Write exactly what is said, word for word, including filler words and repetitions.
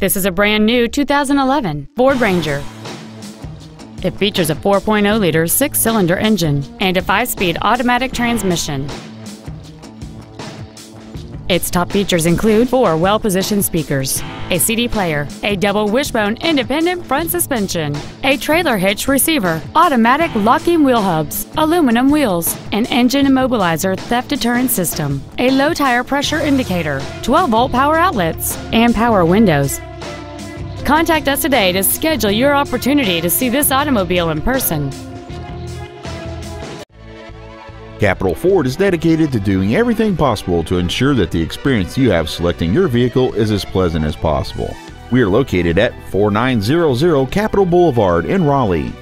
This is a brand new two thousand eleven Ford Ranger. It features a four point oh liter six-cylinder engine and a five-speed automatic transmission. Its top features include four well-positioned speakers, a C D player, a double wishbone independent front suspension, a trailer hitch receiver, automatic locking wheel hubs, aluminum wheels, an engine immobilizer theft deterrent system, a low tire pressure indicator, twelve volt power outlets, and power windows. Contact us today to schedule your opportunity to see this automobile in person. Capital Ford is dedicated to doing everything possible to ensure that the experience you have selecting your vehicle is as pleasant as possible. We are located at forty-nine hundred Capital Boulevard in Raleigh.